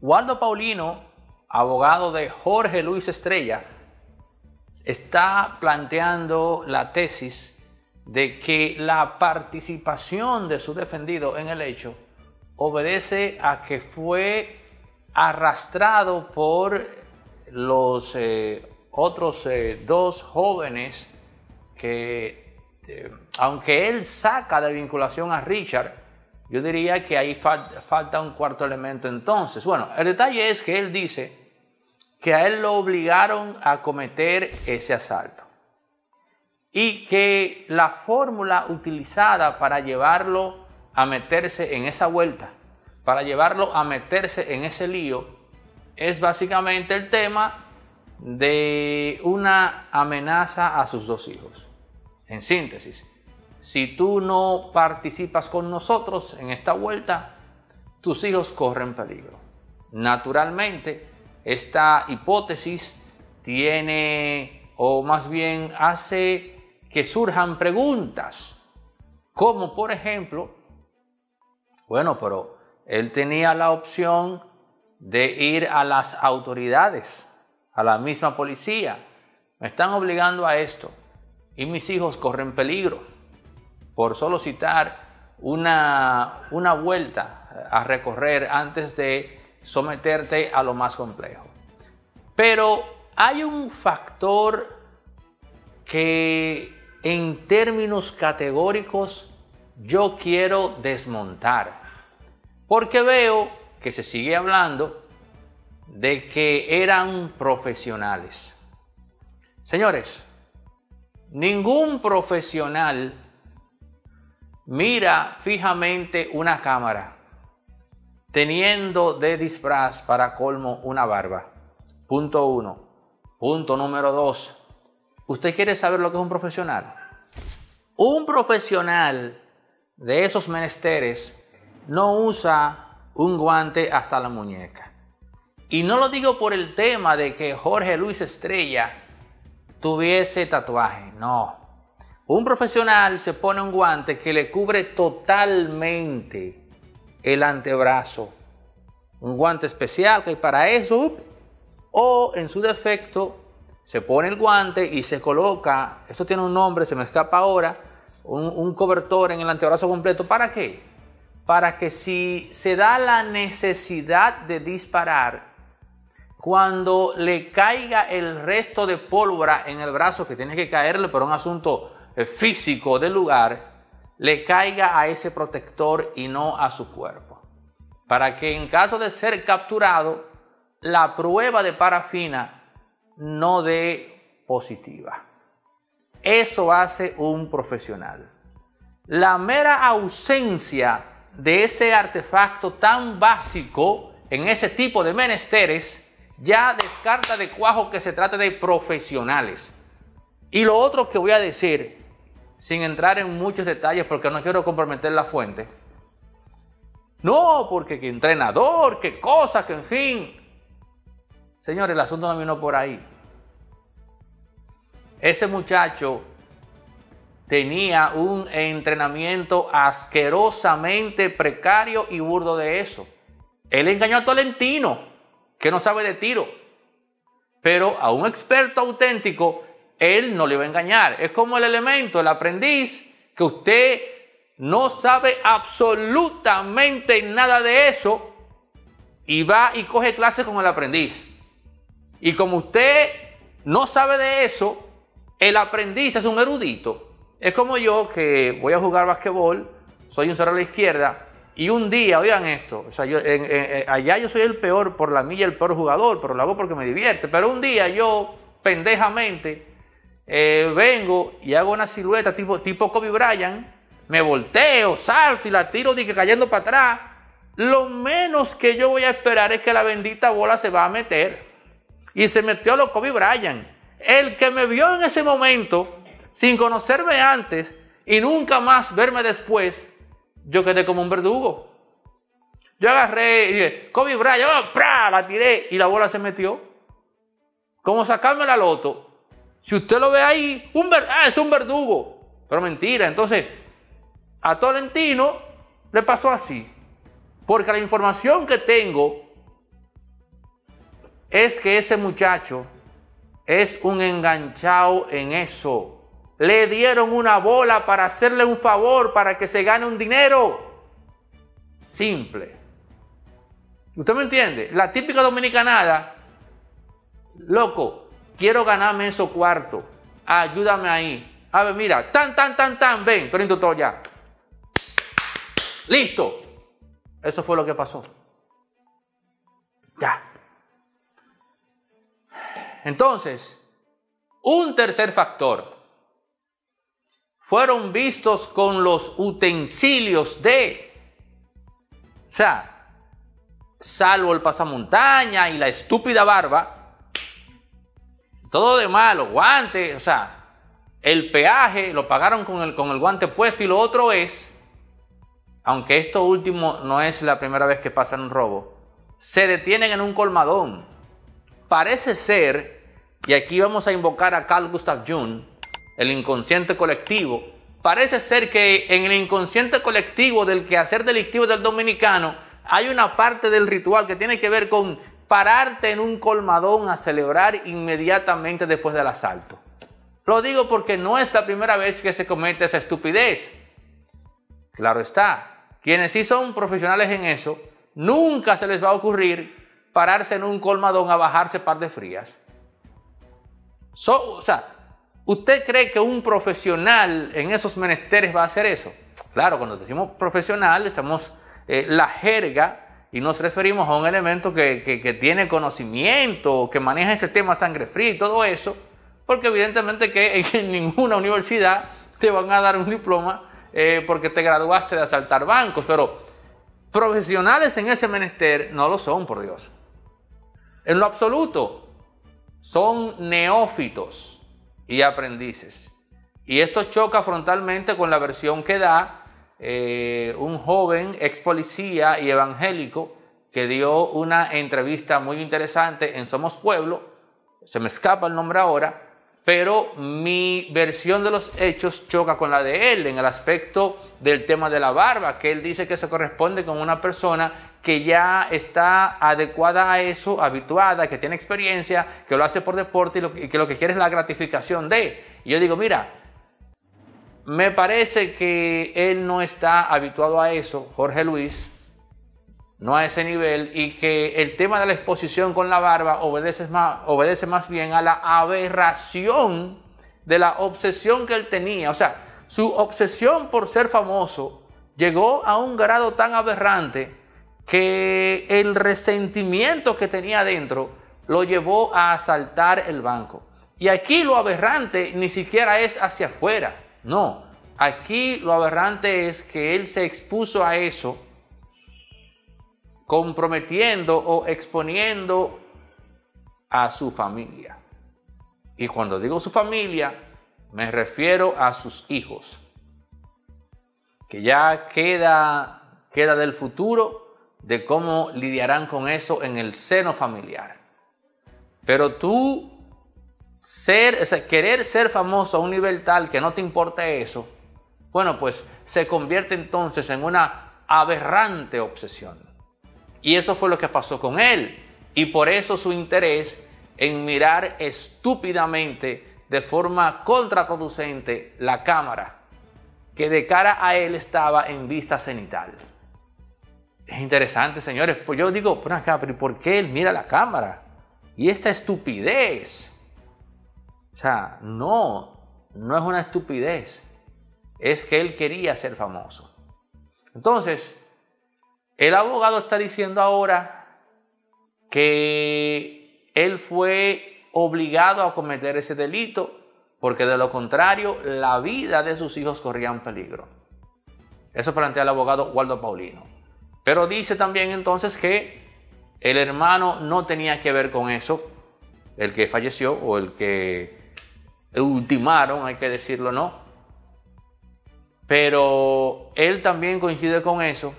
Waldo Paulino, abogado de Jorge Luis Estrella, está planteando la tesis de que la participación de su defendido en el hecho obedece a que fue arrastrado por los otros dos jóvenes que, aunque él saca de vinculación a Richard, yo diría que ahí falta un cuarto elemento entonces. Bueno, el detalle es que él dice que a él lo obligaron a cometer ese asalto y que la fórmula utilizada para llevarlo a meterse en esa vuelta, para llevarlo a meterse en ese lío, es básicamente el tema de una amenaza a sus dos hijos. En síntesis, si tú no participas con nosotros en esta vuelta, tus hijos corren peligro. Naturalmente, esta hipótesis tiene, o más bien hace que surjan preguntas, como por ejemplo, bueno, pero él tenía la opción de ir a las autoridades, a la misma policía. Me están obligando a esto y mis hijos corren peligro. Por solo citar una vuelta a recorrer antes de someterte a lo más complejo. Pero hay un factor que en términos categóricos yo quiero desmontar, porque veo que se sigue hablando de que eran profesionales. Señores, ningún profesional mira fijamente una cámara teniendo de disfraz, para colmo, una barba. Punto uno. Punto número dos. ¿Usted quiere saber lo que es un profesional? Un profesional de esos menesteres no usa un guante hasta la muñeca. Y no lo digo por el tema de que Jorge Luis Estrella tuviese tatuaje, no. Un profesional se pone un guante que le cubre totalmente el antebrazo, un guante especial que para eso, o en su defecto se pone el guante y se coloca, esto tiene un nombre, se me escapa ahora, un cobertor en el antebrazo completo. ¿Para qué? Para que si se da la necesidad de disparar, cuando le caiga el resto de pólvora en el brazo, que tiene que caerle por un asunto físico del lugar, le caiga a ese protector y no a su cuerpo. Para que en caso de ser capturado, la prueba de parafina no dé positiva. Eso hace un profesional. La mera ausencia de ese artefacto tan básico en ese tipo de menesteres ya descarta de cuajo que se trate de profesionales. Y lo otro que voy a decir, sin entrar en muchos detalles porque no quiero comprometer la fuente. No, porque qué entrenador, qué cosa, que en fin. Señores, el asunto no vino por ahí. Ese muchacho tenía un entrenamiento asquerosamente precario y burdo de eso. Él engañó a Tolentino, que no sabe de tiro. Pero a un experto auténtico, él no le va a engañar. Es como el elemento, el aprendiz, que usted no sabe absolutamente nada de eso y va y coge clases con el aprendiz. Y como usted no sabe de eso, el aprendiz es un erudito. Es como yo, que voy a jugar basquetbol, soy un cerro a la izquierda, y un día, oigan esto, o sea, yo, allá yo soy el peor por la milla, el peor jugador, pero lo hago porque me divierte. Pero un día yo, pendejamente, vengo y hago una silueta tipo Kobe Bryant, me volteo, salto y la tiro de que cayendo para atrás. Lo menos que yo voy a esperar es que la bendita bola se va a meter. Y se metió lo Kobe Bryant. El que me vio en ese momento, sin conocerme antes y nunca más verme después, yo quedé como un verdugo. Yo agarré y dije, Kobe Bryant, oh, ¡pra! La tiré y la bola se metió. Como sacarme la loto. Si usted lo ve ahí, es un verdugo. Pero mentira. Entonces, a Tolentino le pasó así. Porque la información que tengo es que ese muchacho es un enganchado en eso. Le dieron una bola para hacerle un favor, para que se gane un dinero. Simple. ¿Usted me entiende? La típica dominicanada. Loco, quiero ganarme esos cuartos. Ayúdame ahí. A ver, mira. Tan. Ven, Tolentino, todo ya. Listo. Eso fue lo que pasó. Ya. Entonces, un tercer factor. Fueron vistos con los utensilios de... O sea, salvo el pasamontaña y la estúpida barba, todo de malo, guante, o sea, el peaje lo pagaron con el guante puesto. Y lo otro es, aunque esto último no es la primera vez que pasan un robo, se detienen en un colmadón. Parece ser, y aquí vamos a invocar a Carl Gustav Jung, el inconsciente colectivo, parece ser que en el inconsciente colectivo del quehacer delictivo del dominicano hay una parte del ritual que tiene que ver con pararte en un colmadón a celebrar inmediatamente después del asalto. Lo digo porque no es la primera vez que se comete esa estupidez. Claro está, quienes sí son profesionales en eso, nunca se les va a ocurrir pararse en un colmadón a bajarse par de frías. ¿Usted cree que un profesional en esos menesteres va a hacer eso? Claro, cuando decimos profesional, usamos la jerga y nos referimos a un elemento que tiene conocimiento, que maneja ese tema sangre fría y todo eso, porque evidentemente que en ninguna universidad te van a dar un diploma porque te graduaste de asaltar bancos, pero profesionales en ese menester no lo son, por Dios. En lo absoluto, son neófitos y aprendices. Y esto choca frontalmente con la versión que da un joven ex policía y evangélico que dio una entrevista muy interesante en Somos Pueblo. Se me escapa el nombre ahora, pero mi versión de los hechos choca con la de él en el aspecto del tema de la barba, que él dice que se corresponde con una persona que ya está adecuada a eso, habituada, que tiene experiencia, que lo hace por deporte y que lo que quiere es la gratificación de. Y yo digo, mira, me parece que él no está habituado a eso, Jorge Luis, no a ese nivel, y que el tema de la exposición con la barba obedece más bien a la aberración de la obsesión que él tenía. O sea, su obsesión por ser famoso llegó a un grado tan aberrante que el resentimiento que tenía dentro lo llevó a asaltar el banco. Y aquí lo aberrante ni siquiera es hacia afuera, no. Aquí lo aberrante es que él se expuso a eso, comprometiendo o exponiendo a su familia. Y cuando digo su familia, me refiero a sus hijos, que ya queda del futuro, de cómo lidiarán con eso en el seno familiar. Pero tú querer ser famoso a un nivel tal que no te importe eso, bueno, pues se convierte entonces en una aberrante obsesión. Y eso fue lo que pasó con él. Y por eso su interés en mirar estúpidamente, de forma contraproducente, la cámara, que de cara a él estaba en vista cenital. Es interesante, señores. Pues yo digo, por acá, pero ¿por qué él mira la cámara? Y esta estupidez. O sea, no es una estupidez. Es que él quería ser famoso. Entonces, el abogado está diciendo ahora que él fue obligado a cometer ese delito porque de lo contrario la vida de sus hijos corría en peligro. Eso plantea el abogado Waldo Paulino. Pero dice también entonces que el hermano no tenía que ver con eso, el que falleció o el que ultimaron, hay que decirlo, ¿no? Pero él también coincide con eso,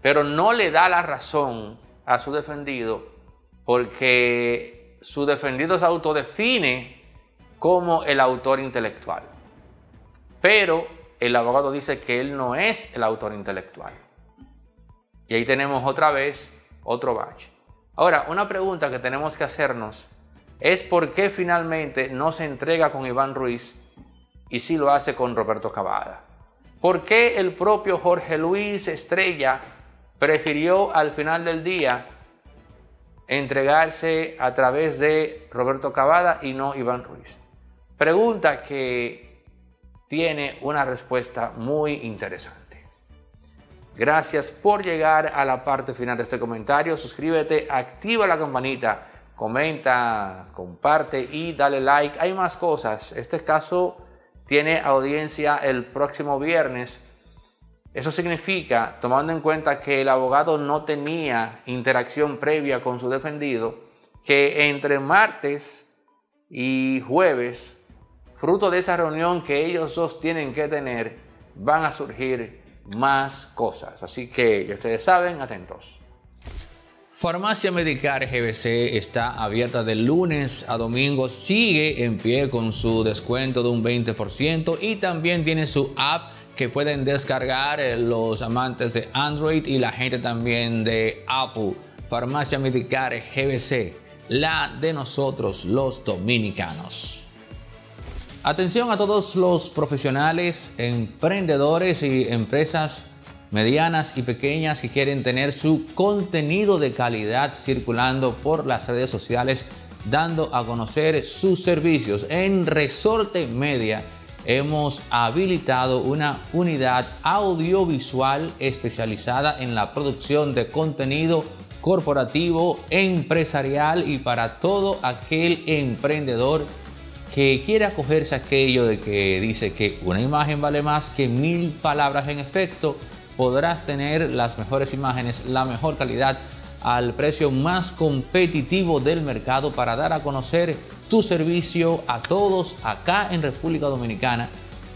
pero no le da la razón a su defendido porque su defendido se autodefine como el autor intelectual. Pero el abogado dice que él no es el autor intelectual. Y ahí tenemos otra vez otro bache. Ahora, una pregunta que tenemos que hacernos es por qué finalmente no se entrega con Iván Ruiz y sí lo hace con Roberto Cavada. ¿Por qué el propio Jorge Luis Estrella prefirió al final del día entregarse a través de Roberto Cavada y no Iván Ruiz? Pregunta que tiene una respuesta muy interesante. Gracias por llegar a la parte final de este comentario. Suscríbete, activa la campanita, comenta, comparte y dale like. Hay más cosas. Este caso tiene audiencia el próximo viernes. Eso significa, tomando en cuenta que el abogado no tenía interacción previa con su defendido, que entre martes y jueves, fruto de esa reunión que ellos dos tienen que tener, van a surgir más cosas. Así que ya ustedes saben, atentos. Farmacia Medicare GBC está abierta de lunes a domingo. Sigue en pie con su descuento de un 20% y también tiene su app que pueden descargar los amantes de Android y la gente también de Apple. Farmacia Medicare GBC, la de nosotros los dominicanos. Atención a todos los profesionales, emprendedores y empresas medianas y pequeñas que quieren tener su contenido de calidad circulando por las redes sociales, dando a conocer sus servicios. En Resorte Media hemos habilitado una unidad audiovisual especializada en la producción de contenido corporativo, empresarial y para todo aquel emprendedor que quiere acogerse a aquello de que dice que una imagen vale más que 1000 palabras. En efecto, podrás tener las mejores imágenes, la mejor calidad, al precio más competitivo del mercado para dar a conocer tu servicio a todos acá en República Dominicana.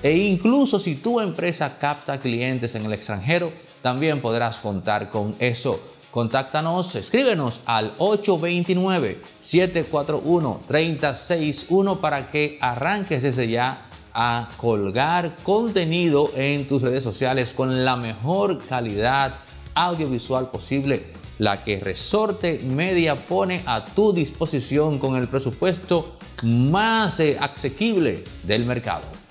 E incluso si tu empresa capta clientes en el extranjero, también podrás contar con eso. Contáctanos, escríbenos al 829-741-3061 para que arranques desde ya a colgar contenido en tus redes sociales con la mejor calidad audiovisual posible, la que Resorte Media pone a tu disposición con el presupuesto más asequible del mercado.